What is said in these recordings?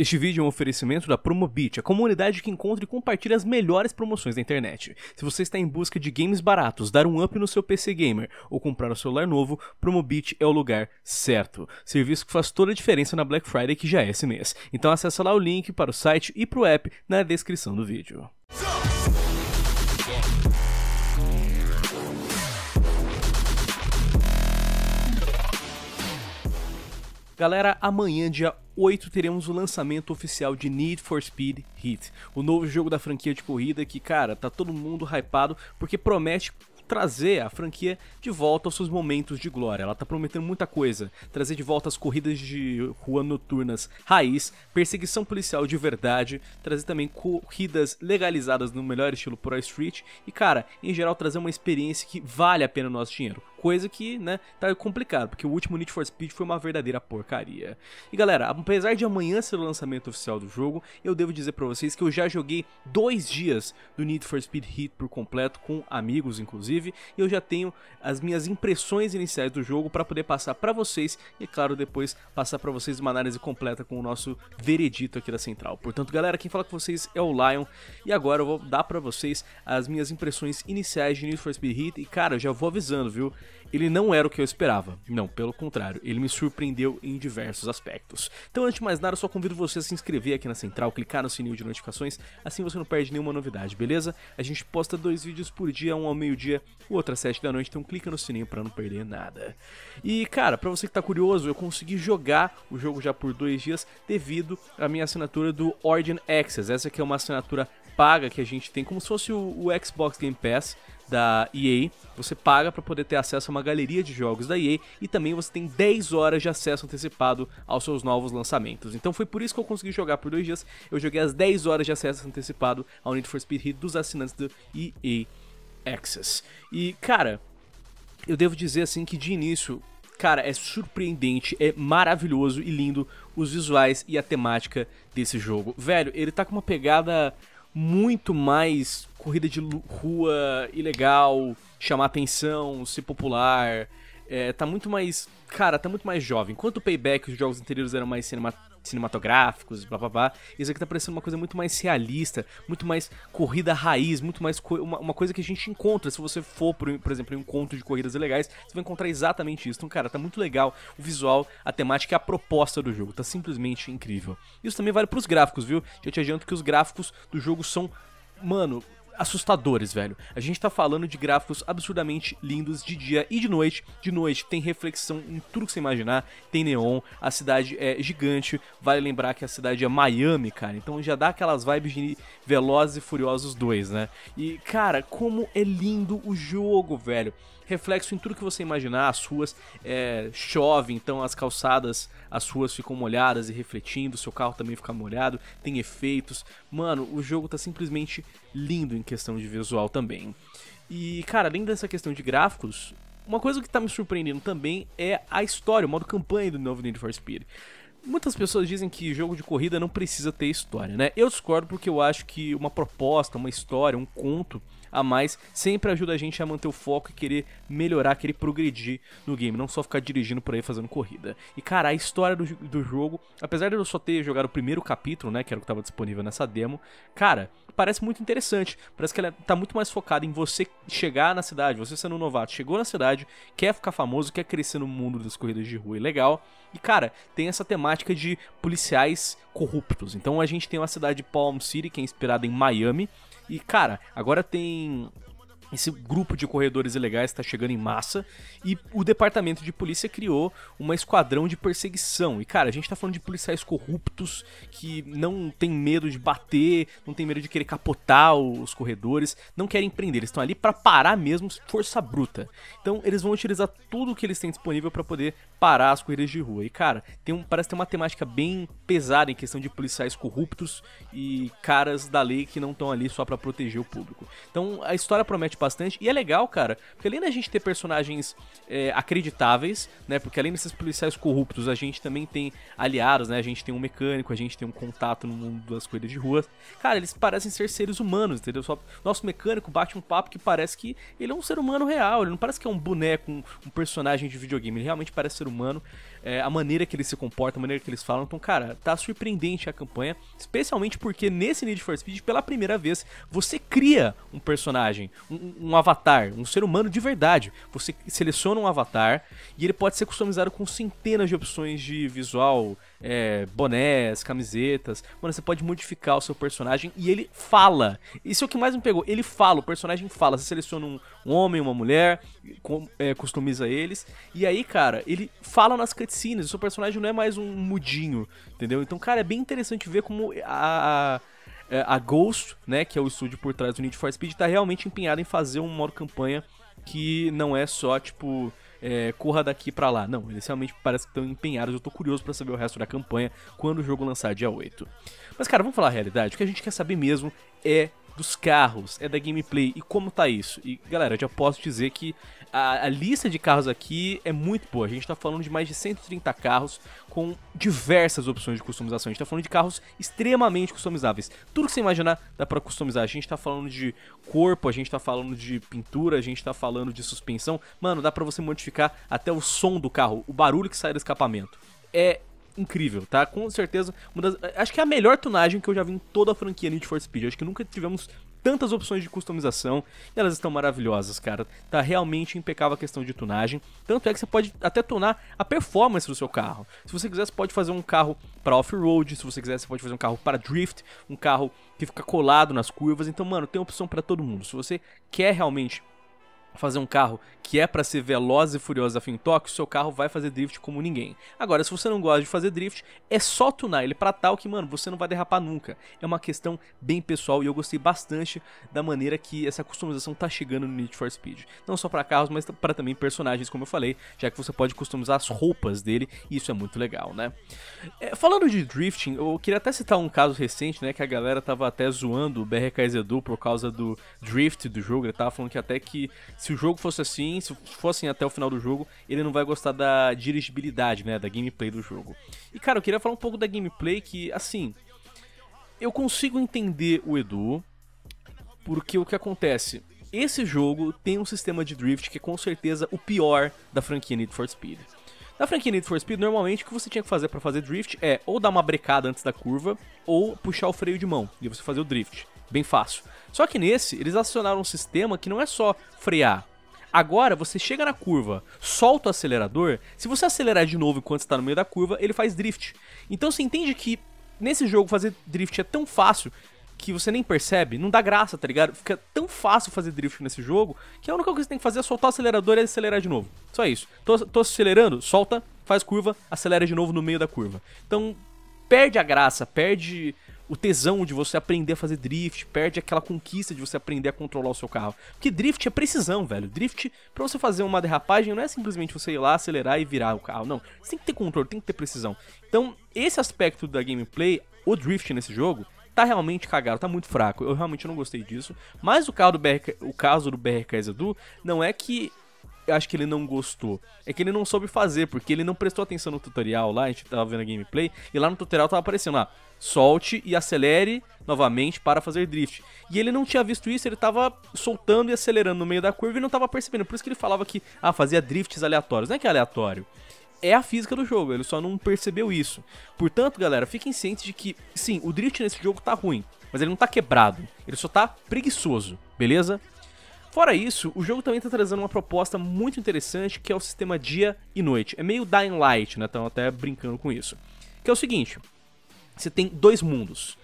Este vídeo é um oferecimento da Promobit, a comunidade que encontra e compartilha as melhores promoções da internet. Se você está em busca de games baratos, dar um up no seu PC gamer ou comprar um celular novo, Promobit é o lugar certo. Serviço que faz toda a diferença na Black Friday, que já é esse mês. Então acessa lá o link para o site e para o app na descrição do vídeo. Galera, amanhã, dia 8, teremos o lançamento oficial de Need for Speed Heat, o novo jogo da franquia de corrida que, cara, tá todo mundo hypado porque promete trazer a franquia de volta aos seus momentos de glória. Ela tá prometendo muita coisa, trazer de volta as corridas de rua noturnas raiz, perseguição policial de verdade, trazer também corridas legalizadas no melhor estilo Pro Street e, cara, em geral trazer uma experiência que vale a pena o nosso dinheiro. Coisa que, né, tá complicado, porque o último Need for Speed foi uma verdadeira porcaria. E galera, apesar de amanhã ser o lançamento oficial do jogo, eu devo dizer pra vocês que eu já joguei 2 dias do Need for Speed Heat por completo, com amigos inclusive, e eu já tenho as minhas impressões iniciais do jogo pra poder passar pra vocês, e claro, depois passar pra vocês uma análise completa com o nosso veredito aqui da Central. Portanto galera, quem fala com vocês é o Lion, e agora eu vou dar pra vocês as minhas impressões iniciais de Need for Speed Heat, e cara, eu já vou avisando, viu? Ele não era o que eu esperava, não, pelo contrário, ele me surpreendeu em diversos aspectos. Então antes de mais nada, eu só convido você a se inscrever aqui na Central, clicar no sininho de notificações, assim você não perde nenhuma novidade, beleza? A gente posta 2 vídeos por dia, um ao meio-dia, o outro às 7 da noite, então clica no sininho pra não perder nada. E cara, pra você que tá curioso, eu consegui jogar o jogo já por 2 dias devido à minha assinatura do Origin Access. Essa aqui é uma assinatura paga que a gente tem, como se fosse o Xbox Game Pass da EA. Você paga para poder ter acesso a uma galeria de jogos da EA e também você tem 10 horas de acesso antecipado aos seus novos lançamentos. Então foi por isso que eu consegui jogar por 2 dias, eu joguei as 10 horas de acesso antecipado ao Need for Speed Heat dos assinantes do EA Access. E cara, eu devo dizer assim que de início, cara, é surpreendente, é maravilhoso e lindo os visuais e a temática desse jogo. Velho, ele tá com uma pegada muito mais corrida de rua ilegal, chamar atenção, ser popular, tá muito mais, cara, tá muito mais jovem. Enquanto o Payback, os jogos anteriores eram mais cinematográficos, blá blá blá, isso aqui tá parecendo uma coisa muito mais realista, muito mais corrida raiz, muito mais uma coisa que a gente encontra. Se você for, por exemplo, em um encontro de corridas ilegais, você vai encontrar exatamente isso. Então, cara, tá muito legal o visual, a temática e a proposta do jogo, tá simplesmente incrível. Isso também vale pros gráficos, viu? Já te adianto que os gráficos do jogo são, mano, assustadores, velho. A gente tá falando de gráficos absurdamente lindos de dia e de noite. De noite tem reflexão em tudo que você imaginar, tem neon, a cidade é gigante, vale lembrar que a cidade é Miami, cara, então já dá aquelas vibes de Velozes e Furiosos 2, né? E, cara, como é lindo o jogo, velho. Reflexo em tudo que você imaginar, as ruas chove, então as calçadas, as ruas ficam molhadas e refletindo, seu carro também fica molhado, tem efeitos. Mano, o jogo tá simplesmente lindo em questão de visual também. E, cara, além dessa questão de gráficos, uma coisa que tá me surpreendendo também é a história, o modo campanha do novo Need for Speed. Muitas pessoas dizem que jogo de corrida não precisa ter história, né? Eu discordo porque eu acho que uma proposta, uma história, um conto a mais sempre ajuda a gente a manter o foco e querer melhorar, querer progredir no game, não só ficar dirigindo por aí fazendo corrida. E cara, a história do jogo, apesar de eu só ter jogado o primeiro capítulo, né, que era o que estava disponível nessa demo, cara, parece muito interessante, parece que ela tá muito mais focada em você chegar na cidade, você sendo um novato, chegou na cidade, quer ficar famoso, quer crescer no mundo das corridas de rua, é legal. E cara, tem essa temática de policiais corruptos, então a gente tem uma cidade de Palm City, que é inspirada em Miami. E, cara, agora tem esse grupo de corredores ilegais que tá chegando em massa e o departamento de polícia criou uma esquadrão de perseguição. E, cara, a gente tá falando de policiais corruptos que não tem medo de bater, não tem medo de querer capotar os corredores, não querem prender, eles estão ali pra parar mesmo, força bruta. Então, eles vão utilizar tudo o que eles têm disponível pra poder parar as corridas de rua. E, cara, parece ter uma temática bem pesada em questão de policiais corruptos e caras da lei que não estão ali só pra proteger o público. Então, a história promete bastante e é legal, cara, porque além da gente ter personagens acreditáveis, né, porque além desses policiais corruptos a gente também tem aliados, né, a gente tem um mecânico, a gente tem um contato no mundo das corridas de rua. Cara, eles parecem ser seres humanos, entendeu? Só nosso mecânico bate um papo que parece que ele é um ser humano real, ele não parece que é um boneco, um personagem de videogame, ele realmente parece ser humano. a maneira que eles se comportam, a maneira que eles falam. Então, cara, tá surpreendente a campanha, especialmente porque nesse Need for Speed, pela primeira vez, você cria um personagem, um avatar, um ser humano de verdade. Você seleciona um avatar e ele pode ser customizado com centenas de opções de visual, bonés, camisetas. Mano, você pode modificar o seu personagem e ele fala. Isso é o que mais me pegou. Ele fala, o personagem fala. Você seleciona um homem, uma mulher, customiza eles. E aí, cara, ele fala nas cutscenes. O seu personagem não é mais um mudinho, entendeu? Então, cara, é bem interessante ver como a Ghost, né, que é o estúdio por trás do Need for Speed, tá realmente empenhada em fazer um modo campanha que não é só, tipo, corra daqui pra lá. Não, eles realmente parece que estão empenhados. Eu tô curioso pra saber o resto da campanha quando o jogo lançar dia 8. Mas, cara, vamos falar a realidade. O que a gente quer saber mesmo é dos carros, é da gameplay e como tá isso. E, galera, eu já posso dizer que a lista de carros aqui é muito boa. A gente tá falando de mais de 130 carros com diversas opções de customização. A gente tá falando de carros extremamente customizáveis. Tudo que você imaginar dá pra customizar. A gente tá falando de corpo, a gente tá falando de pintura, a gente tá falando de suspensão. Mano, dá pra você modificar até o som do carro, o barulho que sai do escapamento. É incrível, tá? Com certeza, acho que é a melhor tunagem que eu já vi em toda a franquia Need for Speed. Acho que nunca tivemos tantas opções de customização e elas estão maravilhosas, cara. Tá realmente impecável a questão de tunagem. Tanto é que você pode até tunar a performance do seu carro. Se você quiser, você pode fazer um carro para off-road. Se você quiser, você pode fazer um carro para drift, um carro que fica colado nas curvas. Então, mano, tem opção para todo mundo. Se você quer realmente fazer um carro que é pra ser veloz e furioso a fim em Tóquio, seu carro vai fazer drift como ninguém. Agora, se você não gosta de fazer drift, é só tunar ele pra tal que, mano, você não vai derrapar nunca. É uma questão bem pessoal e eu gostei bastante da maneira que essa customização tá chegando no Need for Speed. Não só pra carros, mas pra também personagens, como eu falei, já que você pode customizar as roupas dele e isso é muito legal, né? Falando de drifting, eu queria até citar um caso recente, né, que a galera tava até zoando o BRKsEDU por causa do drift do jogo. Ele tava falando que até que se o jogo fosse assim, se fossem até o final do jogo, ele não vai gostar da dirigibilidade, né, da gameplay do jogo. E, cara, eu queria falar um pouco da gameplay que, assim, eu consigo entender o Edu, porque o que acontece? Esse jogo tem um sistema de drift que é com certeza o pior da franquia Need for Speed. Na franquia Need for Speed, normalmente o que você tinha que fazer pra fazer drift é ou dar uma brecada antes da curva, ou puxar o freio de mão e você fazer o drift. Bem fácil. Só que nesse, eles acionaram um sistema que não é só frear. Agora, você chega na curva, solta o acelerador, se você acelerar de novo enquanto está no meio da curva, ele faz drift. Então você entende que nesse jogo fazer drift é tão fácil que você nem percebe, não dá graça, tá ligado? Fica tão fácil fazer drift nesse jogo que a única coisa que você tem que fazer é soltar o acelerador e acelerar de novo. Só isso. Tô acelerando, solta, faz curva, acelera de novo no meio da curva. Então, perde a graça, perde o tesão de você aprender a fazer drift, perde aquela conquista de você aprender a controlar o seu carro. Porque drift é precisão, velho. Drift, pra você fazer uma derrapagem, não é simplesmente você ir lá, acelerar e virar o carro, não. Você tem que ter controle, tem que ter precisão. Então, esse aspecto da gameplay, o drift nesse jogo, tá realmente cagado, tá muito fraco. Eu realmente não gostei disso. Mas o caso do BRKsEDU não é que acho que ele não gostou, é que ele não soube fazer, porque ele não prestou atenção no tutorial lá. A gente tava vendo a gameplay, e lá no tutorial tava aparecendo lá, solte e acelere novamente para fazer drift, e ele não tinha visto isso, ele tava soltando e acelerando no meio da curva e não tava percebendo, por isso que ele falava que, ah, fazia drifts aleatórios. Não é que é aleatório, é a física do jogo, ele só não percebeu isso. Portanto, galera, fiquem cientes de que, sim, o drift nesse jogo tá ruim, mas ele não tá quebrado, ele só tá preguiçoso, beleza? Fora isso, o jogo também está trazendo uma proposta muito interessante, que é o sistema dia e noite. É meio Dying Light, né? Estão até brincando com isso. Que é o seguinte, você tem dois mundos.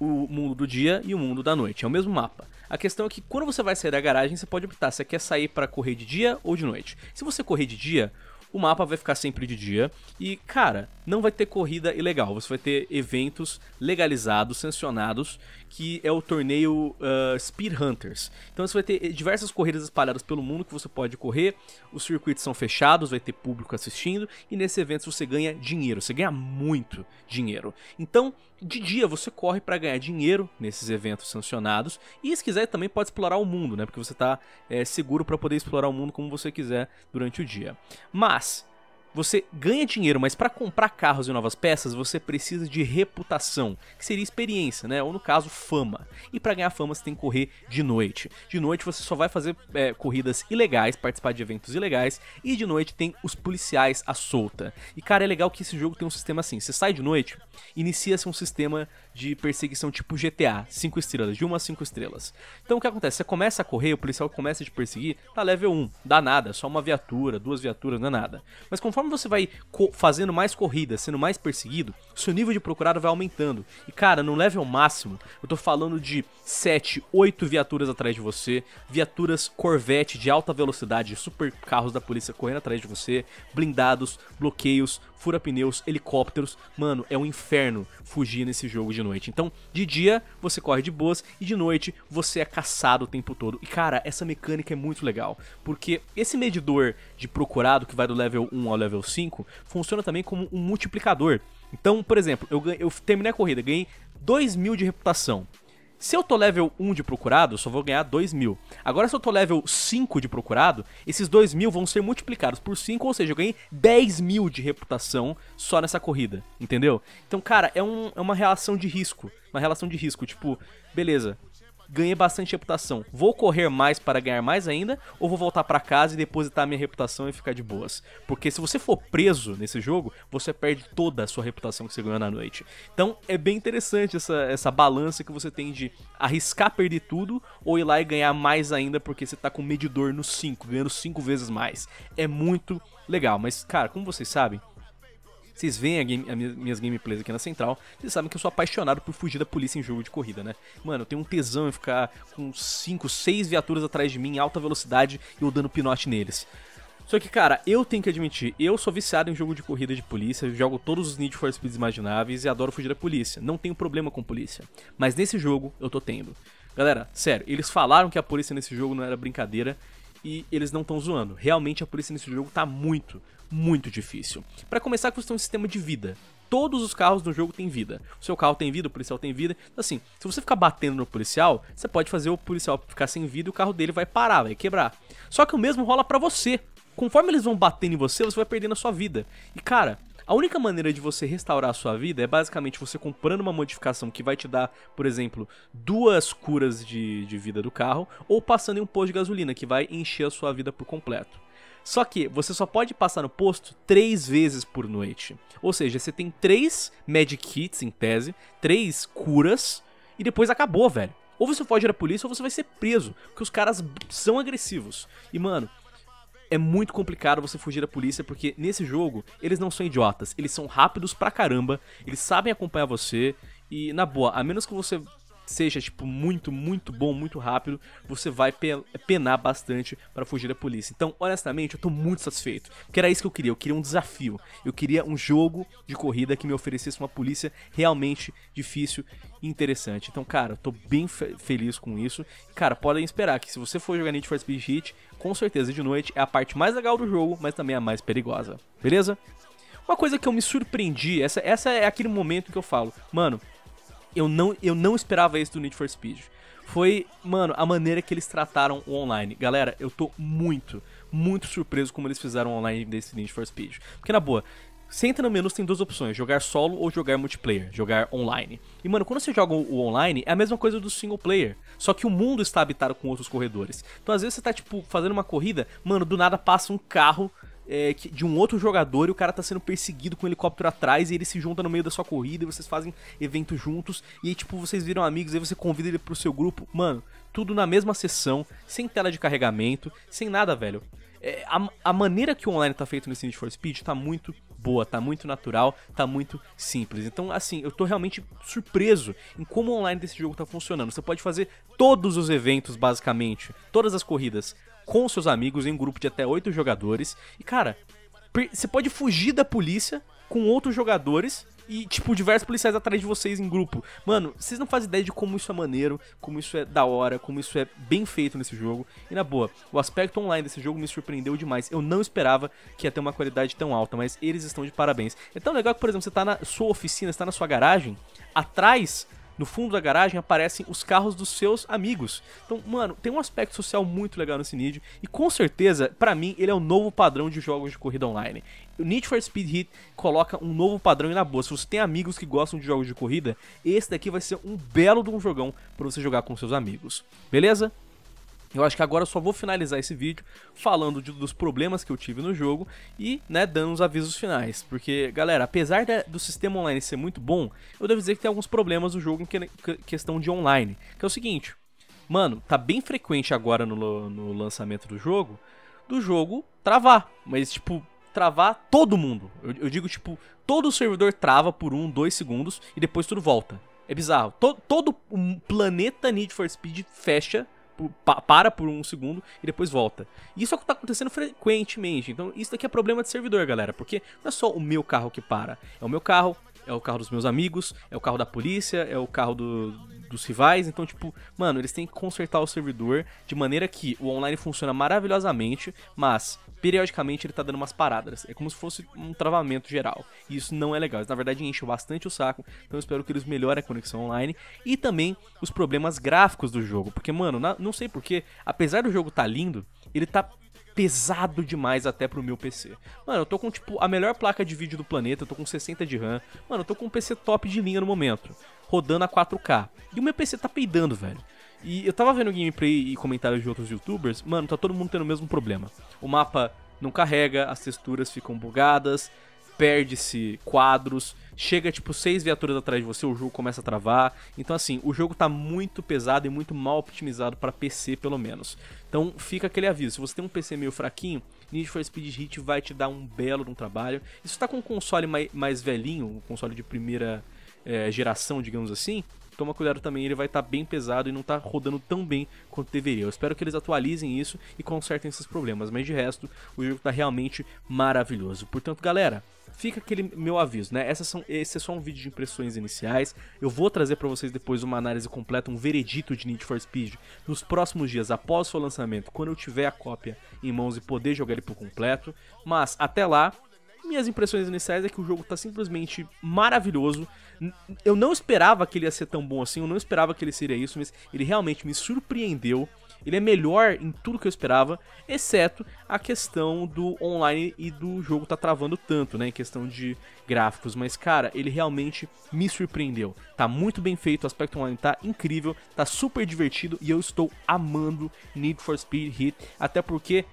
O mundo do dia e o mundo da noite. É o mesmo mapa. A questão é que quando você vai sair da garagem, você pode optar se você quer sair para correr de dia ou de noite. Se você correr de dia, o mapa vai ficar sempre de dia e, cara, não vai ter corrida ilegal. Você vai ter eventos legalizados, sancionados, que é o torneio Speed Hunters. Então você vai ter diversas corridas espalhadas pelo mundo que você pode correr. Os circuitos são fechados, vai ter público assistindo e nesses eventos você ganha dinheiro. Você ganha muito dinheiro. Então, de dia você corre para ganhar dinheiro nesses eventos sancionados e, se quiser, também pode explorar o mundo, né? Porque você tá seguro para poder explorar o mundo como você quiser durante o dia. Mas Você ganha dinheiro, mas para comprar carros e novas peças, você precisa de reputação, que seria experiência, né? Ou no caso, fama. E para ganhar fama, você tem que correr de noite. De noite, você só vai fazer corridas ilegais, participar de eventos ilegais, e de noite tem os policiais à solta. E, cara, é legal que esse jogo tem um sistema assim. Você sai de noite, inicia-se um sistema de perseguição tipo GTA, 5 estrelas, de 1 a 5 estrelas. Então, o que acontece? Você começa a correr, o policial começa a te perseguir, tá level 1, dá nada, só uma viatura, duas viaturas, não é nada. Mas conforme você vai fazendo mais corridas, sendo mais perseguido, seu nível de procurado vai aumentando. E cara, no level máximo, eu tô falando de 7, 8 viaturas atrás de você, viaturas Corvette de alta velocidade, super carros da polícia correndo atrás de você, blindados, bloqueios, fura-pneus, helicópteros. Mano, é um inferno fugir nesse jogo de noite. Então, de dia, você corre de boas e de noite, você é caçado o tempo todo. E cara, essa mecânica é muito legal, porque esse medidor de procurado, que vai do level 1 ao level 5, funciona também como um multiplicador. Então, por exemplo, eu terminei a corrida, ganhei 2.000 de reputação. Se eu tô level 1 de procurado, eu só vou ganhar 2.000. Agora, se eu tô level 5 de procurado, esses 2.000 vão ser multiplicados por 5, ou seja, eu ganhei 10.000 de reputação só nessa corrida, entendeu? Então, cara, é uma relação de risco, tipo, beleza, ganhei bastante reputação, vou correr mais para ganhar mais ainda, ou vou voltar pra casa e depositar minha reputação e ficar de boas? Porque se você for preso nesse jogo, você perde toda a sua reputação que você ganhou na noite. Então é bem interessante essa balança que você tem de arriscar perder tudo, ou ir lá e ganhar mais ainda, porque você tá com o medidor no 5, ganhando 5 vezes mais. É muito legal, mas cara, como vocês sabem, vocês veem minhas gameplays aqui na Central, vocês sabem que eu sou apaixonado por fugir da polícia em jogo de corrida, né? Mano, eu tenho um tesão em ficar com 5, 6 viaturas atrás de mim em alta velocidade e eu dando pinote neles. Só que, cara, eu tenho que admitir, eu sou viciado em jogo de corrida de polícia, eu jogo todos os Need for Speeds imagináveis e adoro fugir da polícia. Não tenho problema com polícia, mas nesse jogo eu tô tendo. Galera, sério, eles falaram que a polícia nesse jogo não era brincadeira e eles não estão zoando. Realmente a polícia nesse jogo tá muito difícil. Pra começar, você tem um sistema de vida. Todos os carros do jogo têm vida. O seu carro tem vida, o policial tem vida. Então, assim, se você ficar batendo no policial, você pode fazer o policial ficar sem vida e o carro dele vai parar, vai quebrar. Só que o mesmo rola pra você. Conforme eles vão batendo em você, você vai perdendo a sua vida. E, cara, a única maneira de você restaurar a sua vida é basicamente você comprando uma modificação que vai te dar, por exemplo, 2 curas de vida do carro, ou passando em um posto de gasolina, que vai encher a sua vida por completo. Só que você só pode passar no posto 3 vezes por noite. Ou seja, você tem 3 Magic Kits, em tese, 3 curas, e depois acabou, velho. Ou você foge da polícia ou você vai ser preso, porque os caras são agressivos. E, mano, é muito complicado você fugir da polícia, porque nesse jogo eles não são idiotas. Eles são rápidos pra caramba, eles sabem acompanhar você, e, na boa, a menos que você seja, tipo, muito bom, muito rápido, você vai penar bastante pra fugir da polícia. Então, honestamente, eu tô muito satisfeito, porque era isso que eu queria. Eu queria um desafio, eu queria um jogo de corrida que me oferecesse uma polícia realmente difícil e interessante. Então, cara, eu tô bem feliz com isso. Cara, podem esperar que se você for jogar Need for Speed Heat, com certeza de noite é a parte mais legal do jogo, mas também a mais perigosa, beleza? Uma coisa que eu me surpreendi, essa é aquele momento que eu falo, mano, eu não esperava isso do Need for Speed. Foi, mano, a maneira que eles trataram o online. Galera, eu tô muito surpreso como eles fizeram o online desse Need for Speed. Porque, na boa, você entra no menu, você tem 2 opções, jogar solo ou jogar multiplayer, jogar online. E, mano, quando você joga o online, é a mesma coisa do single player, só que o mundo está habitado com outros corredores. Então, às vezes, você tá, tipo, fazendo uma corrida, mano, do nada passa um carro de um outro jogador e o cara tá sendo perseguido com um helicóptero atrás e ele se junta no meio da sua corrida e vocês fazem evento juntos e aí, tipo, vocês viram amigos e aí você convida ele pro seu grupo. Mano, tudo na mesma sessão, sem tela de carregamento, sem nada, velho. A maneira que o online tá feito nesse Need for Speed tá muito boa, tá muito natural, tá muito simples. Então, assim, eu tô realmente surpreso em como o online desse jogo tá funcionando. Você pode fazer todos os eventos, basicamente, todas as corridas, com seus amigos em um grupo de até 8 jogadores. E, cara, você pode fugir da polícia com outros jogadores e, tipo, diversos policiais atrás de vocês em grupo. Mano, vocês não fazem ideia de como isso é maneiro, como isso é da hora, como isso é bem feito nesse jogo. E, na boa, o aspecto online desse jogo me surpreendeu demais. Eu não esperava que ia ter uma qualidade tão alta, mas eles estão de parabéns. É tão legal que, por exemplo, você tá na sua oficina, você tá na sua garagem, atrás no fundo da garagem aparecem os carros dos seus amigos. Então, mano, tem um aspecto social muito legal nesse Need, e com certeza, pra mim, ele é o novo padrão de jogos de corrida online. O Need for Speed Heat coloca um novo padrão e na boa, se você tem amigos que gostam de jogos de corrida, esse daqui vai ser um belo de um jogão pra você jogar com seus amigos, beleza? Eu acho que agora eu só vou finalizar esse vídeo falando dos problemas que eu tive no jogo e, né, dando os avisos finais. Porque, galera, apesar do sistema online ser muito bom, eu devo dizer que tem alguns problemas no jogo em questão de online. Que é o seguinte, mano, tá bem frequente agora no lançamento do jogo travar. Mas, tipo, travar todo mundo. Eu digo, tipo, todo o servidor trava por 1, 2 segundos e depois tudo volta. É bizarro. Todo o planeta Need for Speed fecha, para por 1 segundo e depois volta. Isso é o que tá acontecendo frequentemente. Então isso daqui é problema de servidor, galera, porque não é só o meu carro que para, é o meu carro, é o carro dos meus amigos, é o carro da polícia, é o carro dos rivais. Então, tipo, mano, eles têm que consertar o servidor de maneira que o online funciona maravilhosamente, mas periodicamente ele tá dando umas paradas. É como se fosse um travamento geral. E isso não é legal. Isso, na verdade, enche bastante o saco. Então eu espero que eles melhorem a conexão online. E também os problemas gráficos do jogo. Porque, mano, não sei porquê, apesar do jogo tá lindo, ele tá pesado demais até pro meu PC. Mano, eu tô com, tipo, a melhor placa de vídeo do planeta. Eu tô com 60 de RAM. Mano, eu tô com um PC top de linha no momento, rodando a 4K. E o meu PC tá peidando, velho. E eu tava vendo gameplay e comentários de outros youtubers, mano, tá todo mundo tendo o mesmo problema. O mapa não carrega, as texturas ficam bugadas, perde-se quadros, chega tipo 6 viaturas atrás de você, o jogo começa a travar. Então assim, o jogo tá muito pesado e muito mal optimizado pra PC, pelo menos. Então fica aquele aviso, se você tem um PC meio fraquinho, Need for Speed Heat vai te dar um belo de um trabalho. E se você tá com um console mais velhinho, um console de primeira geração, digamos assim, toma cuidado também, ele vai estar bem pesado e não tá rodando tão bem quanto deveria. Eu espero que eles atualizem isso e consertem esses problemas, mas de resto, o jogo tá realmente maravilhoso. Portanto, galera, fica aquele meu aviso, né? Esse é só um vídeo de impressões iniciais. Eu vou trazer pra vocês depois uma análise completa, um veredito de Need for Speed nos próximos dias, após o seu lançamento, quando eu tiver a cópia em mãos e poder jogar ele por completo. Mas, até lá, minhas impressões iniciais é que o jogo tá simplesmente maravilhoso. Eu não esperava que ele ia ser tão bom assim, eu não esperava que ele seria isso, mas ele realmente me surpreendeu. Ele é melhor em tudo que eu esperava, exceto a questão do online e do jogo tá travando tanto, né, em questão de gráficos. Mas, cara, ele realmente me surpreendeu. Tá muito bem feito, o aspecto online tá incrível, tá super divertido e eu estou amando Need for Speed Heat, até porque,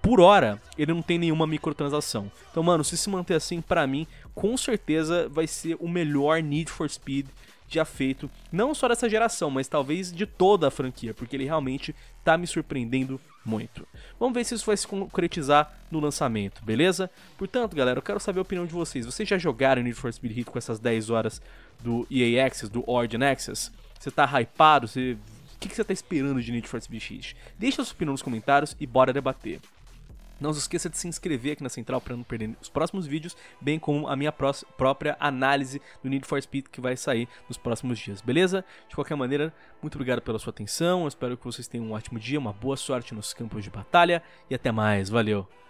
por hora, ele não tem nenhuma microtransação. Então, mano, se manter assim, pra mim, com certeza vai ser o melhor Need for Speed já feito, não só dessa geração, mas talvez de toda a franquia, porque ele realmente tá me surpreendendo muito. Vamos ver se isso vai se concretizar no lançamento, beleza? Portanto, galera, eu quero saber a opinião de vocês. Vocês já jogaram Need for Speed Heat com essas 10 horas do EA Access, do Origin Access? Você tá hypado? O que você tá esperando de Need for Speed Heat? Deixa a sua opinião nos comentários e bora debater. Não se esqueça de se inscrever aqui na Central para não perder os próximos vídeos, bem como a minha própria análise do Need for Speed que vai sair nos próximos dias, beleza? De qualquer maneira, muito obrigado pela sua atenção, eu espero que vocês tenham um ótimo dia, uma boa sorte nos campos de batalha e até mais, valeu!